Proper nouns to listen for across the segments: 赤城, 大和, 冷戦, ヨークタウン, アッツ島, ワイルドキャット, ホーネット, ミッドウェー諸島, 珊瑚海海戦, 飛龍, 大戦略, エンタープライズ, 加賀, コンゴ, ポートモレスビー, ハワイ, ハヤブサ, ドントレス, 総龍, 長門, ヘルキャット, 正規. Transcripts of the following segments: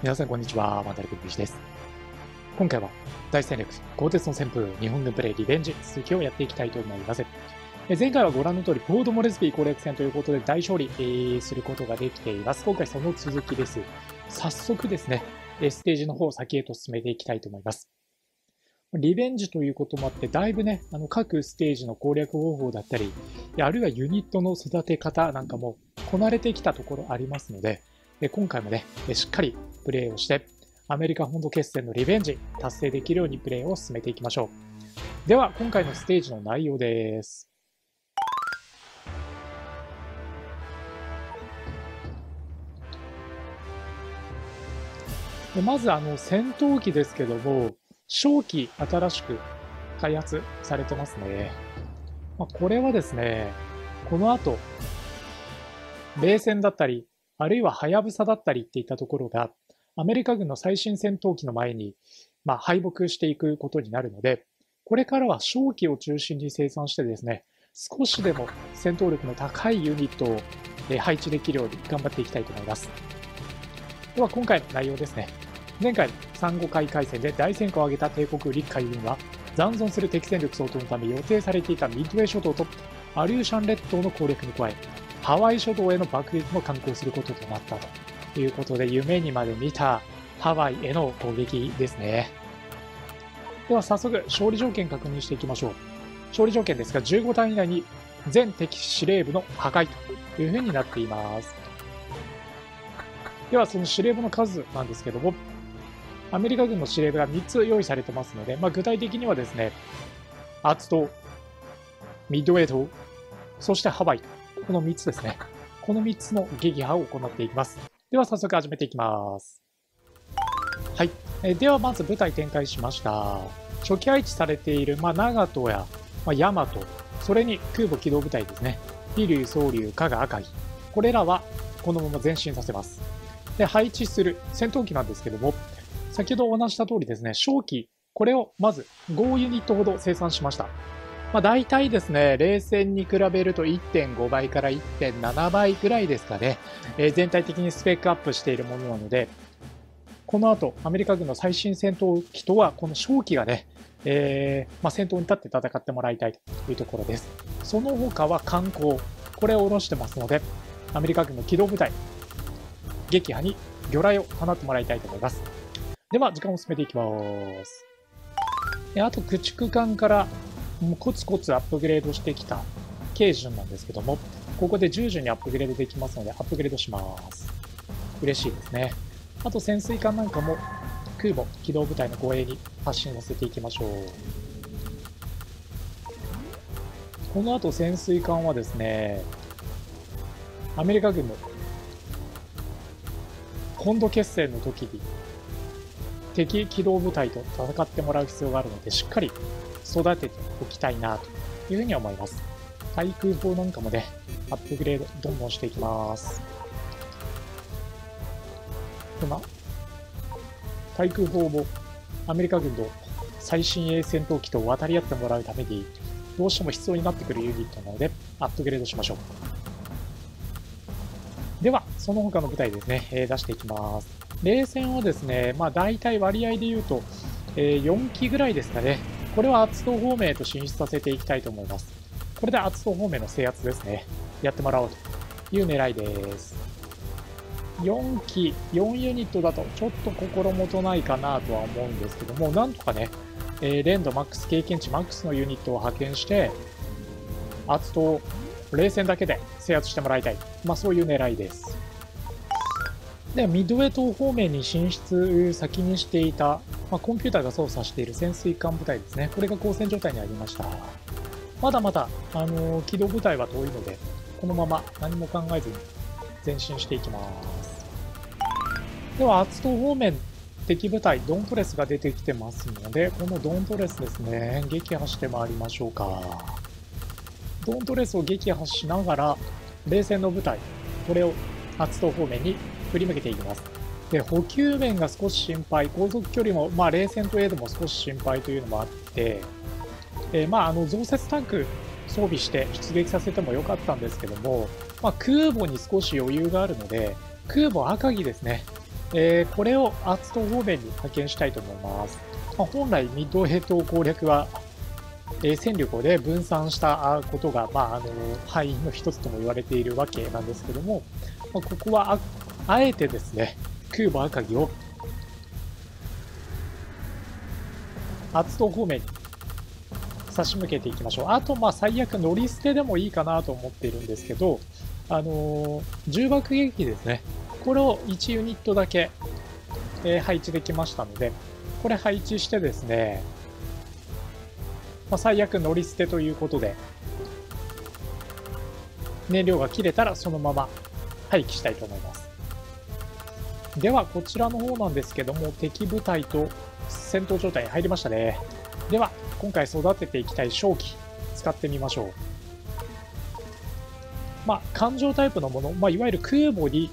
皆さんこんにちは、渡りくんびしです。今回は大戦略、鋼鉄の旋風、日本軍プレイ、リベンジ、続きをやっていきたいと思います。前回はご覧の通り、ポートモレスビー攻略戦ということで大勝利することができています。今回その続きです。早速ですね、ステージの方を先へと進めていきたいと思います。リベンジということもあって、だいぶね、各ステージの攻略方法だったり、あるいはユニットの育て方なんかもこなれてきたところありますので、今回もね、しっかりプレーをして、アメリカ本土決戦のリベンジ、達成できるようにプレーを進めていきましょう。では、今回のステージの内容です。でまず、戦闘機ですけども、正規新しく開発されてますね。これはですね、この後、冷戦だったり、あるいはハヤブサだったりっていったところが、アメリカ軍の最新戦闘機の前に、敗北していくことになるので、これからは正規を中心に生産してですね、少しでも戦闘力の高いユニットを配置できるように頑張っていきたいと思います。では今回の内容ですね。前回、珊瑚海海戦で大戦果を挙げた帝国陸海軍は、残存する敵戦力相当のため予定されていたミッドウェー諸島とアリューシャン列島の攻略に加え、ハワイ諸島への爆撃も敢行することとなったということで、夢にまで見たハワイへの攻撃ですね。では早速、勝利条件確認していきましょう。勝利条件ですが、15単位以内に全敵司令部の破壊というふうになっています。では、その司令部の数なんですけども、アメリカ軍の司令部が3つ用意されてますので、具体的にはですね、アーツ島、ミッドウェー島、そしてハワイ。この3つですね。この3つの撃破を行っていきます。では早速始めていきます。はい。ではまず部隊展開しました。初期配置されている、長門や、大和、それに空母機動部隊ですね。飛龍、総龍、加賀、赤城。これらはこのまま前進させます。で、配置する戦闘機なんですけども、先ほどお話した通りですね、正規、これをまず5ユニットほど生産しました。大体ですね、冷戦に比べると 1.5 倍から 1.7 倍ぐらいですかね、全体的にスペックアップしているものなので、この後、アメリカ軍の最新戦闘機とは、この正規がね、戦闘に立って戦ってもらいたいというところです。その他は艦砲、これを下ろしてますので、アメリカ軍の機動部隊、撃破に魚雷を放ってもらいたいと思います。では、時間を進めていきます。あと、駆逐艦から、コツコツアップグレードしてきた軽巡なんですけども、ここで重巡にアップグレードできますので、アップグレードします。嬉しいですね。あと潜水艦なんかも空母、機動部隊の護衛に発進させていきましょう。この後潜水艦はですね、アメリカ軍の本土決戦の時に敵機動部隊と戦ってもらう必要があるので、しっかり育てておきたいなというふうに思います。対空砲なんかもね、アップグレードどんどんしていきます。対空砲もアメリカ軍の最新鋭戦闘機と渡り合ってもらうためにどうしても必要になってくるユニットなのでアップグレードしましょう。では、その他の部隊ですね、出していきます。冷戦はですね、大体割合で言うと、4機ぐらいですかね。これはアツト方面へと進出させていきたいと思います。これでアツト方面の制圧ですね。やってもらおうという狙いです。4機、4ユニットだとちょっと心もとないかなとは思うんですけども、なんとかね、連動マックス経験値マックスのユニットを派遣して、アツトを冷戦だけで制圧してもらいたい。そういう狙いです。ではミッドウェー島方面に進出先にしていた、コンピューターが操作している潜水艦部隊ですね。これが交戦状態にありました。まだまだ、機動部隊は遠いので、このまま何も考えずに前進していきます。では、アツト方面、敵部隊、ドントレスが出てきてますので、このドントレスですね、撃破してまいりましょうか。ドントレスを撃破しながら、冷戦の部隊、これをアツト方面に振り向けていきます。で補給面が少し心配、航続距離も、冷戦といえども少し心配というのもあって、増設タンク装備して出撃させてもよかったんですけども、空母に少し余裕があるので、空母赤城ですね、これをアーツト方面に派遣したいと思います。まあ、本来ミッドヘッド攻略は、戦力を、ね、分散したことが、まあ、敗因の一つとも言われているわけなんですけども、まあ、ここは あえてですね、空母赤城を厚東方面に差し向けていきましょう。あと、まあ、最悪乗り捨てでもいいかなと思っているんですけど、重爆撃機ですね、これを1ユニットだけ、配置できましたので、これ配置してですね、まあ、最悪乗り捨てということで、燃料が切れたらそのまま廃棄したいと思います。ではこちらの方なんですけども、敵部隊と戦闘状態に入りましたね。では今回育てていきたい瘴気使ってみましょう。まあ艦上タイプのもの、まあ、いわゆる空母に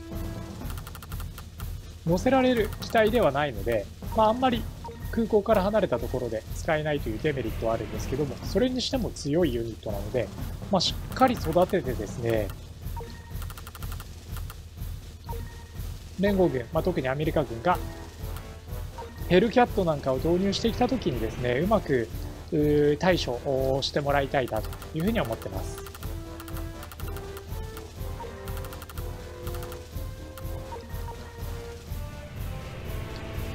乗せられる機体ではないので、まあ、あんまり空港から離れたところで使えないというデメリットはあるんですけども、それにしても強いユニットなので、まあ、しっかり育ててですね、連合軍、まあ、特にアメリカ軍がヘルキャットなんかを導入してきたときにですね、うまく対処をしてもらいたいなというふうに思ってます。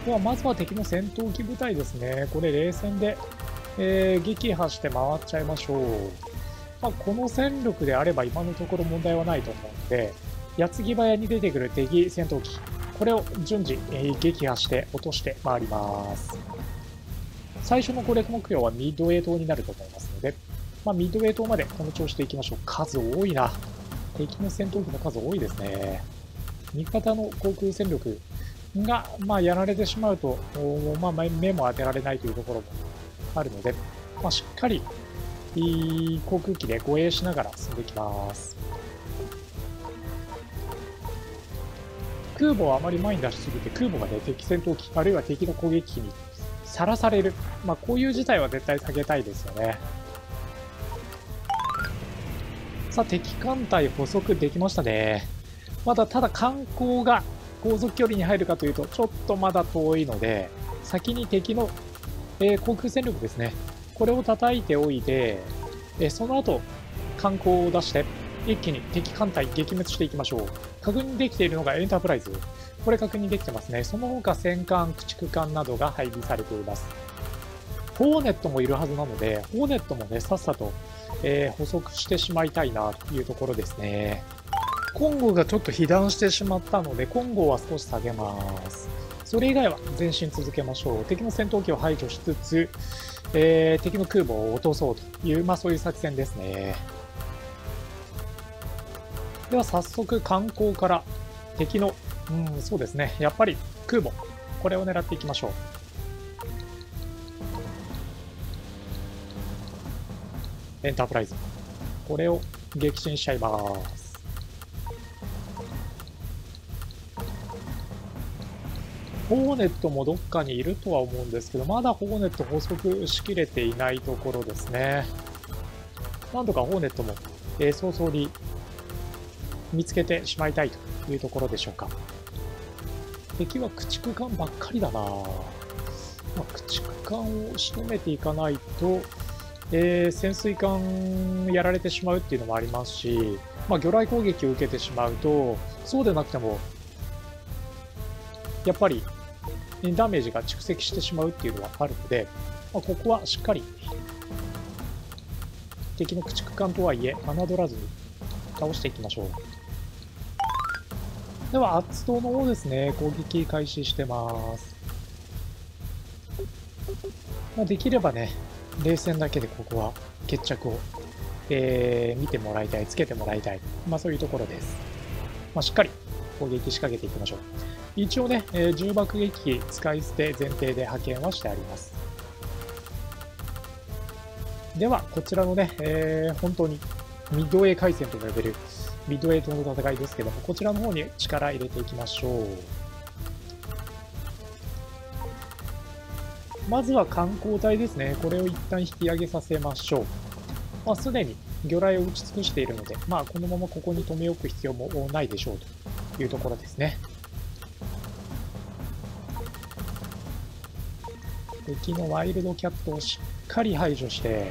ではまずは敵の戦闘機部隊ですね、これ冷戦で、撃破して回っちゃいましょう。まあ、この戦力であれば今のところ問題はないと思うので、矢継ぎ早に出てくる敵戦闘機、これを順次、撃破して落として回ります。最初の攻略目標はミッドウェー島になると思いますので、まあ、ミッドウェー島までこの調子でいきましょう。数多いな、敵の戦闘機の数多いですね。味方の航空戦力が、まあ、やられてしまうと、まあ、目も当てられないというところもあるので、まあ、しっかり航空機で護衛しながら進んでいきます。空母はあまり前に出しすぎて、空母が、ね、敵戦闘機あるいは敵の攻撃機にさらされる、まあ、こういう事態は絶対避けたいですよね。さあ敵艦隊捕捉できましたね。まだただ艦砲が航続距離に入るかというとちょっとまだ遠いので、先に敵の、航空戦力ですね、これを叩いておいて、その後艦砲を出して一気に敵艦隊撃滅していきましょう。確認できているのがエンタープライズ、これ確認できてますね。その他戦艦、駆逐艦などが配備されています。ホーネットもいるはずなので、ホーネットもねさっさと、捕捉してしまいたいなというところですね。コンゴがちょっと被弾してしまったので、コンゴは少し下げます。それ以外は前進続けましょう。敵の戦闘機を排除しつつ、敵の空母を落とそうという、まあ、そういう作戦ですね。では早速艦砲から敵の、そうですね、やっぱり空母、これを狙っていきましょう。エンタープライズ、これを撃沈しちゃいます。ホーネットもどっかにいるとは思うんですけど、まだホーネット捕捉しきれていないところですね。なんとかホーネットも、早々に見つけてしまいたいというところでしょうか。敵は駆逐艦ばっかりだな、まあ、駆逐艦を仕留めていかないと、潜水艦やられてしまうっていうのもありますし、まあ、魚雷攻撃を受けてしまうと、そうでなくてもやっぱりダメージが蓄積してしまうっていうのはあるので、まあ、ここはしっかり敵の駆逐艦とはいえ侮らずに倒していきましょう。ではアッツ島の方ですね、攻撃開始してます。まあ、できればね冷戦だけでここは決着を、見てもらいたい、つけてもらいたい、まあ、そういうところです。まあ、しっかり攻撃仕掛けていきましょう。一応ね、重爆撃機使い捨て前提で派遣はしてあります。ではこちらのね、本当にミッドウェー海戦と呼べるミッドウェー島の戦いですけども、こちらの方に力入れていきましょう。まずは艦砲隊ですね、これを一旦引き上げさせましょう。まあ、すでに魚雷を打ち尽くしているので、まあ、このままここに留め置く必要もないでしょうというところですね。敵のワイルドキャットをしっかり排除して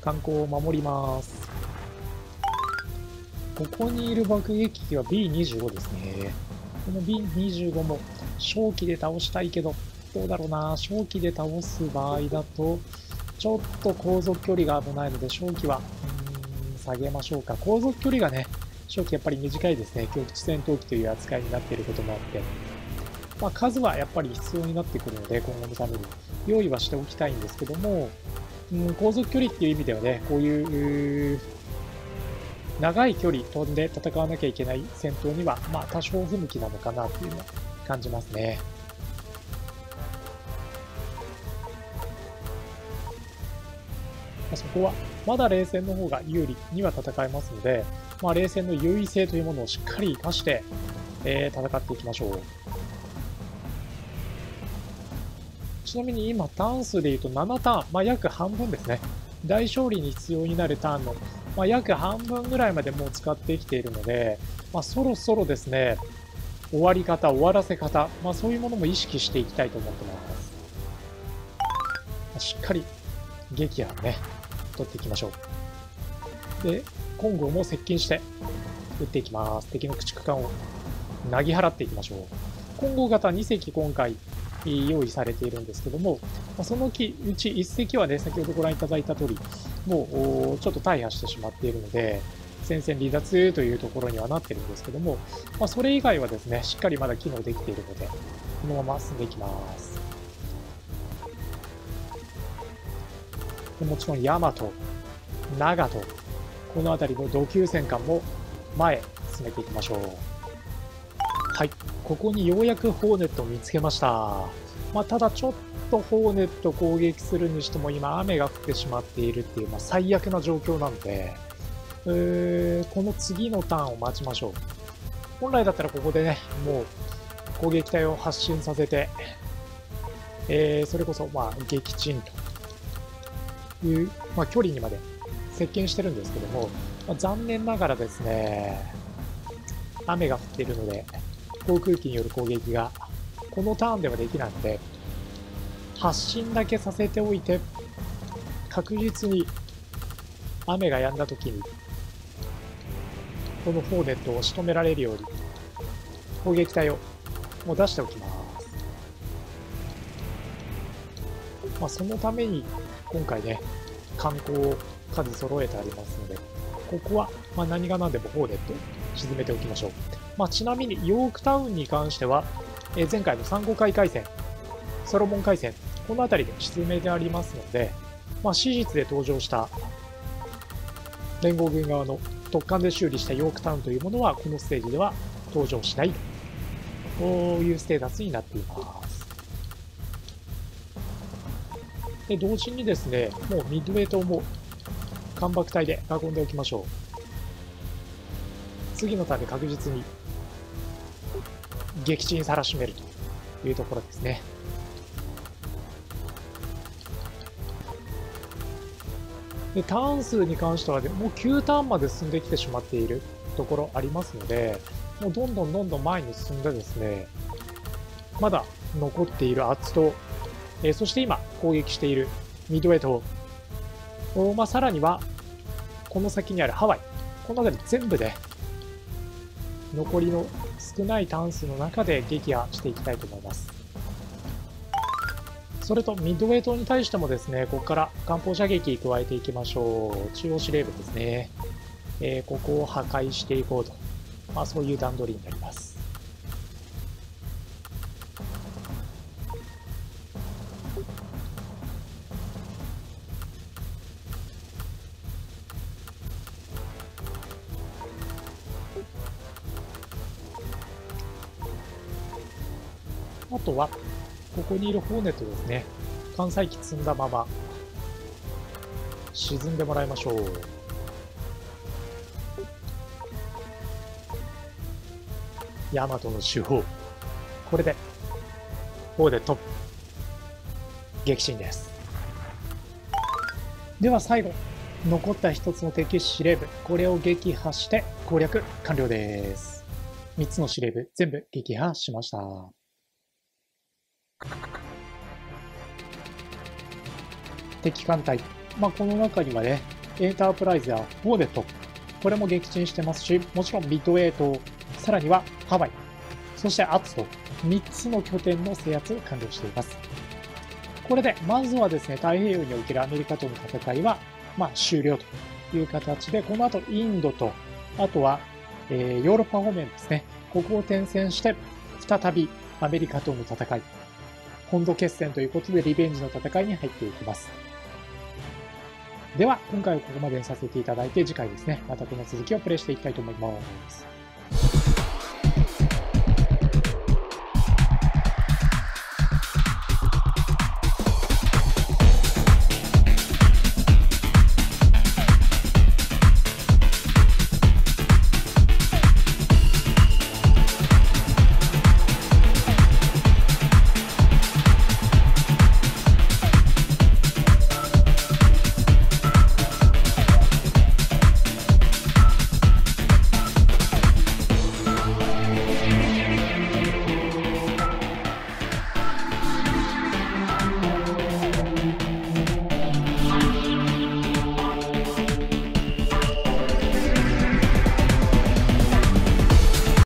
艦坑を守ります。ここにいる爆撃機は B25 ですね。この B25 も正気で倒したいけど、どうだろうな。正気で倒す場合だとちょっと航続距離が危ないので正気は下げましょうか。航続距離がね、正気やっぱり短いですね。局地戦闘機という扱いになっていることもあって、まあ、数はやっぱり必要になってくるので今後のために用意はしておきたいんですけども、航続距離っていう意味ではね、こういう長い距離飛んで戦わなきゃいけない戦闘には、まあ、多少不向きなのかなっていうのを感じますね。そこはまだ冷戦の方が有利には戦えますので、まあ、冷戦の優位性というものをしっかり生かして、戦っていきましょう。ちなみに今ターン数でいうと7ターン、まあ、約半分ですね。大勝利に必要になるターンの、まあ、約半分ぐらいまでもう使ってきているので、まあ、そろそろですね、終わり方、終わらせ方、まあ、そういうものも意識していきたいと思ってます。しっかり撃破ね、取っていきましょう。で、金剛も接近して撃っていきます。敵の駆逐艦をなぎ払っていきましょう。金剛型2隻今回用意されているんですけども、そのうち1隻はね、先ほどご覧いただいた通りもうちょっと大破してしまっているので戦線離脱というところにはなってるんですけども、まあ、それ以外はですね、しっかりまだ機能できているのでこのまま進んでいきます。もちろん大和、長門、この辺りの土級戦艦も前進めていきましょう。はい、ここにようやくホーネットを見つけました。まあ、ただちょっとホーネット攻撃するにしても今雨が降ってしまっているっていう、まあ、最悪な状況なので、この次のターンを待ちましょう。本来だったらここでね、もう攻撃隊を発進させて、それこそまあ撃沈という、まあ、距離にまで接近してるんですけども、まあ、残念ながらですね、雨が降っているので航空機による攻撃がこのターンではできないので、発進だけさせておいて確実に雨が止んだ時にこのホーネットを仕留められるように攻撃隊をもう出しておきます。まあ、そのために今回ね、艦砲を数揃えてありますので、ここはまあ何が何でもホーネットを沈めておきましょう。まあ、ちなみにヨークタウンに関しては、前回の珊瑚海海戦、ソロモン海戦、この辺りで沈めてありますので、まあ、史実で登場した連合軍側の突艦で修理したヨークタウンというものはこのステージでは登場しないというステータスになっています。で、同時にですね、もうミッドウェー島も艦爆隊で囲んでおきましょう。次のターンで確実に撃沈さらしめるというところですね。で、ターン数に関しては、ね、もう9ターンまで進んできてしまっているところありますので、もうどんどん前に進んでですね、まだ残っているアーツと、そして今攻撃しているミッドウェー島、まあ、さらにはこの先にあるハワイ、この辺り全部で、ね、残りの少ないターン数の中で撃破していきたいと思います。それとミッドウェー島に対してもですね、ここから艦砲射撃加えていきましょう。中央司令部ですね、ここを破壊していこうと、まあ、そういう段取りになります。あとはここにいるホーネットですね、艦載機積んだまま沈んでもらいましょう。大和の主砲、これでホーネット撃沈です。では最後、残った一つの敵司令部、これを撃破して攻略完了です。3つの司令部全部撃破しました。敵艦隊、この中にはねエンタープライズやフォーデット、これも撃沈してますし、もちろんミッドウェー島、さらにはハワイ、そしてアツと3つの拠点の制圧完了しています。これでまずはですね、太平洋におけるアメリカとの戦いは終了という形で、この後インドと、あとはヨーロッパ方面ですね、ここを転戦して再びアメリカとの戦い、本土決戦ということでリベンジの戦いに入っていきます。では今回はここまでにさせていただいて、次回ですねまたこの続きをプレイしていきたいと思います。